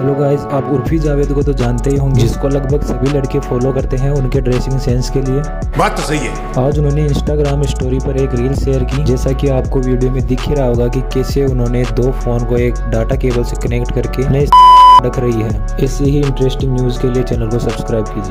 Hello guys, आप उर्फी जावेद को तो जानते ही होंगे, जिसको लगभग सभी लड़के फॉलो करते हैं उनके ड्रेसिंग सेंस के लिए। बात तो सही है। आज उन्होंने इंस्टाग्राम स्टोरी पर एक रील शेयर की। जैसा कि आपको वीडियो में दिख ही रहा होगा कि कैसे उन्होंने दो फोन को एक डाटा केबल से कनेक्ट करके रख रही है। ऐसी ही इंटरेस्टिंग न्यूज के लिए चैनल को सब्सक्राइब कीजिए।